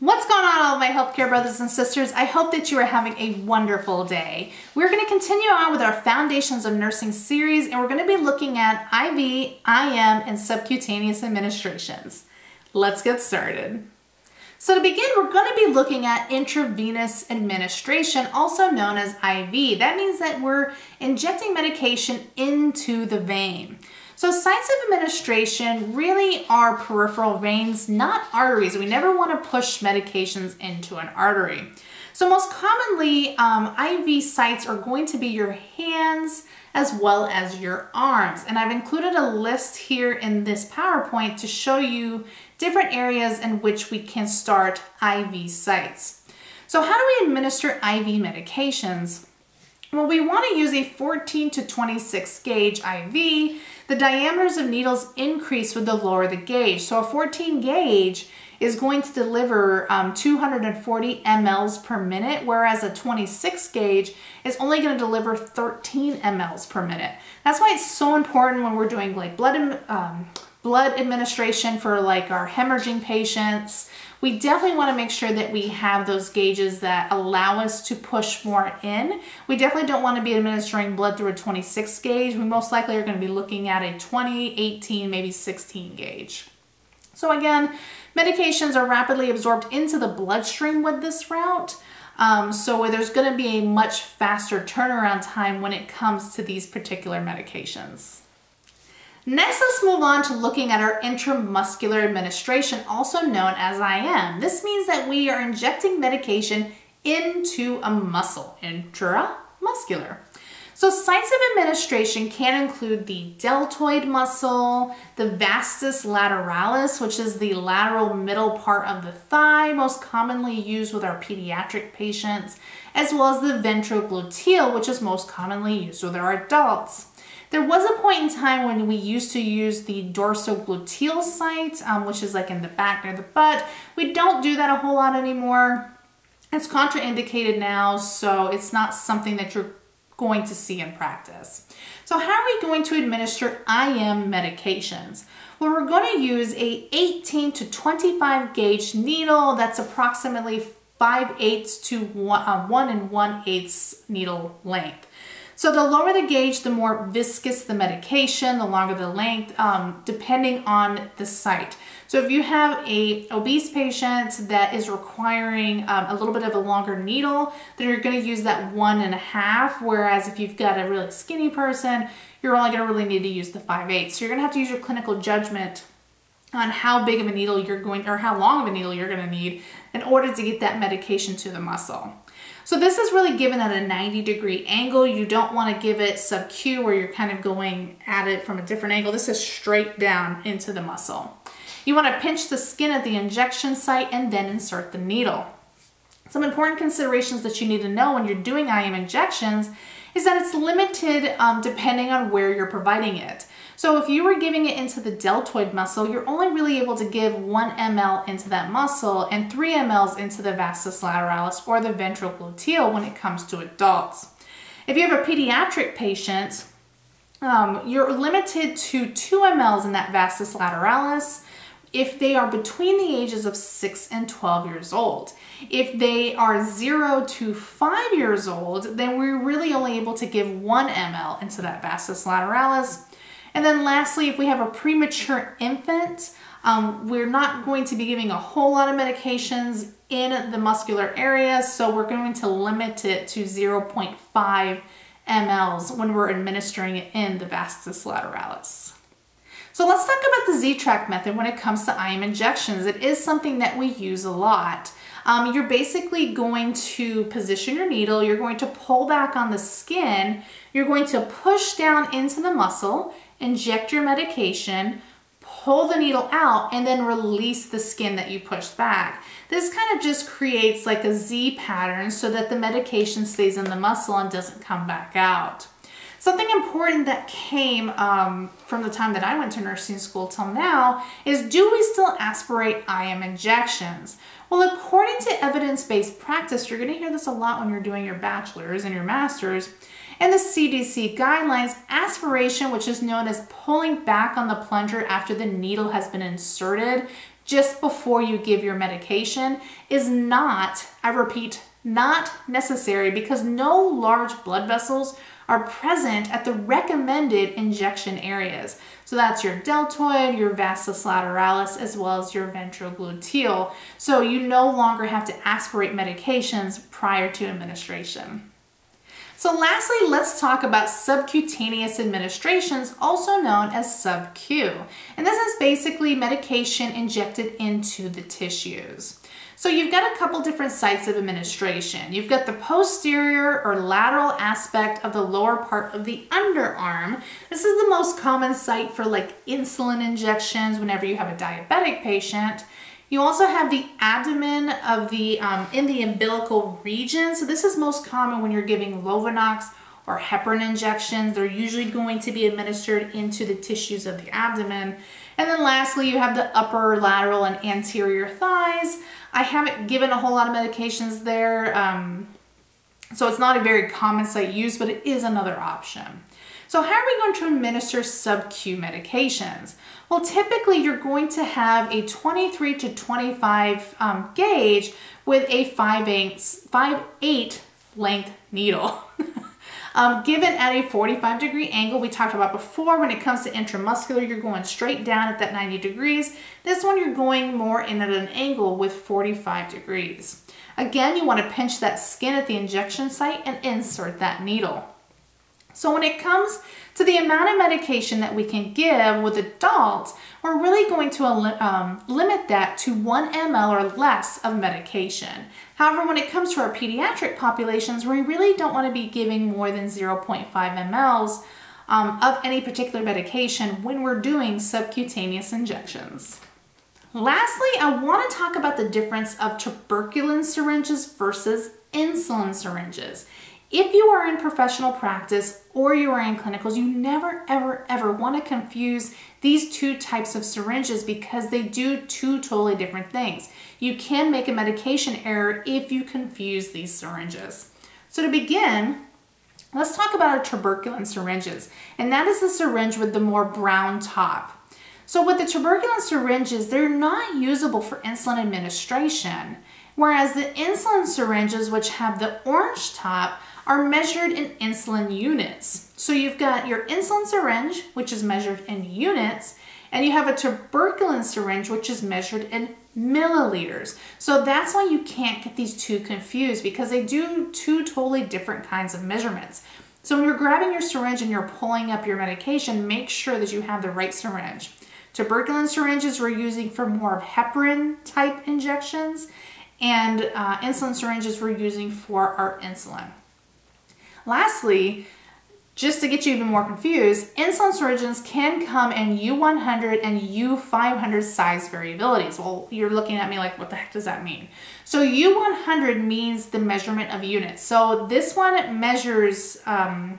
What's going on, all of my healthcare brothers and sisters? I hope that you are having a wonderful day. We're going to continue on with our Foundations of Nursing series, and we're going to be looking at IV, IM, and subcutaneous administrations. Let's get started. So to begin, we're going to be looking at intravenous administration, also known as IV. That means that we're injecting medication into the vein. So sites of administration really are peripheral veins, not arteries. We never want to push medications into an artery. So most commonly, IV sites are going to be your hands as well as your arms. And I've included a list here in this PowerPoint to show you different areas in which we can start IV sites. So how do we administer IV medications? Well, we want to use a 14 to 26 gauge IV. The diameters of needles increase with the lower the gauge. So a 14 gauge is going to deliver 240 mLs per minute, whereas a 26 gauge is only going to deliver 13 mLs per minute. That's why it's so important when we're doing like blood administration for like our hemorrhaging patients. We definitely want to make sure that we have those gauges that allow us to push more in. We definitely don't want to be administering blood through a 26 gauge. We most likely are going to be looking at a 20, 18, maybe 16 gauge. So again, medications are rapidly absorbed into the bloodstream with this route. So there's going to be a much faster turnaround time when it comes to these particular medications. Next, let's move on to looking at our intramuscular administration, also known as IM. This means that we are injecting medication into a muscle, intramuscular. So sites of administration can include the deltoid muscle, the vastus lateralis, which is the lateral middle part of the thigh, most commonly used with our pediatric patients, as well as the ventroglutial, which is most commonly used with our adults. There was a point in time when we used to use the dorsoglutial site, which is like in the back near the butt. We don't do that a whole lot anymore. It's contraindicated now, so it's not something that you're going to see in practice. So how are we going to administer IM medications? Well, we're going to use a 18 to 25 gauge needle that's approximately 5/8 to 1 1/8 needle length. So the lower the gauge, the more viscous the medication, the longer the length, depending on the site. So if you have an obese patient that is requiring a little bit of a longer needle, then you're going to use that 1 1/2. Whereas if you've got a really skinny person, you're only going to really need to use the 5/8. So you're going to have to use your clinical judgment on how big of a needle you're going, or how long of a needle you're going to need in order to get that medication to the muscle. So this is really given at a 90-degree angle. You don't want to give it sub-Q where you're kind of going at it from a different angle. This is straight down into the muscle. You want to pinch the skin at the injection site and then insert the needle. Some important considerations that you need to know when you're doing IM injections is that it's limited depending on where you're providing it. So if you were giving it into the deltoid muscle, you're only really able to give 1 ml into that muscle and 3 mLs into the vastus lateralis or the ventroglutial when it comes to adults. If you have a pediatric patient, you're limited to 2 mLs in that vastus lateralis if they are between the ages of 6 and 12 years old. If they are 0 to 5 years old, then we're really only able to give 1 ml into that vastus lateralis. And then lastly, if we have a premature infant, we're not going to be giving a whole lot of medications in the muscular area, so we're going to limit it to 0.5 mLs when we're administering it in the vastus lateralis. So let's talk about the Z-Track method when it comes to IM injections. It is something that we use a lot. You're basically going to position your needle, you're going to pull back on the skin, you're going to push down into the muscle, inject your medication, pull the needle out, and then release the skin that you pushed back. This kind of just creates like a Z pattern so that the medication stays in the muscle and doesn't come back out. Something important that came from the time that I went to nursing school till now is, do we still aspirate IM injections? Well, according to evidence-based practice, you're going to hear this a lot when you're doing your bachelor's and your master's, and the CDC guidelines, aspiration, which is known as pulling back on the plunger after the needle has been inserted, just before you give your medication is not, I repeat, not necessary, because no large blood vessels are present at the recommended injection areas. So that's your deltoid, your vastus lateralis, as well as your ventrogluteal. So you no longer have to aspirate medications prior to administration. So lastly, let's talk about subcutaneous administrations, also known as sub-Q. And this is basically medication injected into the tissues. So you've got a couple different sites of administration. You've got the posterior or lateral aspect of the lower part of the underarm. This is the most common site for like insulin injections whenever you have a diabetic patient. You also have the abdomen of the in the umbilical region. So this is most common when you're giving Lovenox or heparin injections. They're usually going to be administered into the tissues of the abdomen. And then lastly, you have the upper lateral and anterior thighs. I haven't given a whole lot of medications there, so it's not a very common site used, but it is another option. So how are we going to administer sub-Q medications? Well, typically you're going to have a 23 to 25 gauge with a 5/8 length needle. Given at a 45-degree angle. We talked about before, when it comes to intramuscular, you're going straight down at that 90 degrees. This one, you're going more in at an angle with 45 degrees. Again, you want to pinch that skin at the injection site and insert that needle. So when it comes to the amount of medication that we can give with adults, we're really going to limit that to 1 ml or less of medication. However, when it comes to our pediatric populations, we really don't want to be giving more than 0.5 mLs of any particular medication when we're doing subcutaneous injections. Lastly, I want to talk about the difference of tuberculin syringes versus insulin syringes. If you are in professional practice or you are in clinicals, you never, ever, ever want to confuse these two types of syringes, because they do two totally different things. You can make a medication error if you confuse these syringes. So to begin, let's talk about our tuberculin syringes, and that is the syringe with the more brown top. So with the tuberculin syringes, they're not usable for insulin administration, whereas the insulin syringes, which have the orange top, are measured in insulin units. So you've got your insulin syringe, which is measured in units, and you have a tuberculin syringe, which is measured in milliliters. So that's why you can't get these two confused, because they do two totally different kinds of measurements. So when you're grabbing your syringe and you're pulling up your medication, make sure that you have the right syringe. Tuberculin syringes we're using for more of heparin type injections, and insulin syringes we're using for our insulin. Lastly, just to get you even more confused, insulin syringes can come in U100 and U500 size variabilities. Well, you're looking at me like, what the heck does that mean? So U100 means the measurement of units. So this one measures and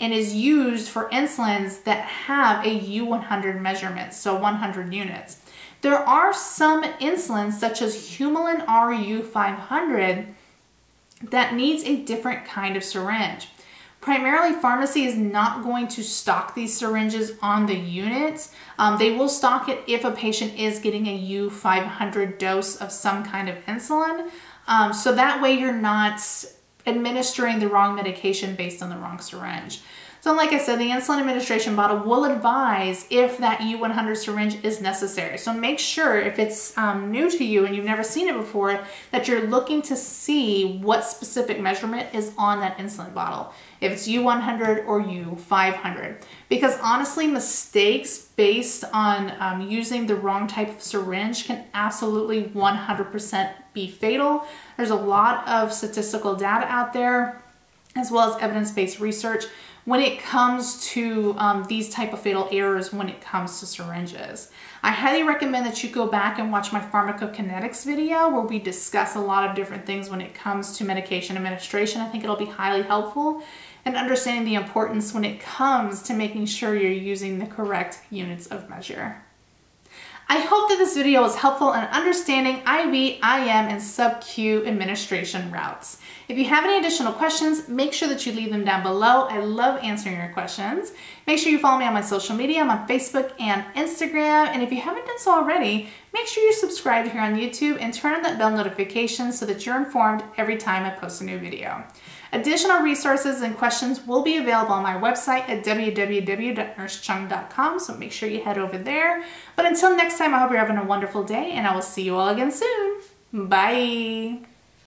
is used for insulins that have a U100 measurement, so 100 units. There are some insulins, such as Humulin R U500, that needs a different kind of syringe. Primarily, pharmacy is not going to stock these syringes on the units. They will stock it if a patient is getting a U500 dose of some kind of insulin. So that way you're not administering the wrong medication based on the wrong syringe. So like I said, the insulin administration bottle will advise if that U100 syringe is necessary. So make sure, if it's new to you and you've never seen it before, that you're looking to see what specific measurement is on that insulin bottle, if it's U100 or U500. Because honestly, mistakes based on using the wrong type of syringe can absolutely 100% be fatal. There's a lot of statistical data out there, as well as evidence-based research, when it comes to these type of fatal errors when it comes to syringes. I highly recommend that you go back and watch my pharmacokinetics video, where we discuss a lot of different things when it comes to medication administration. I think it'll be highly helpful in understanding the importance when it comes to making sure you're using the correct units of measure. I hope that this video was helpful in understanding IV, IM, and sub-Q administration routes. If you have any additional questions, make sure that you leave them down below. I love answering your questions. Make sure you follow me on my social media. I'm on Facebook and Instagram. And if you haven't done so already, make sure you subscribe here on YouTube and turn on that bell notification so that you're informed every time I post a new video. Additional resources and questions will be available on my website at www.nursecheung.com, so make sure you head over there. But until next time, I hope you're having a wonderful day, and I will see you all again soon. Bye!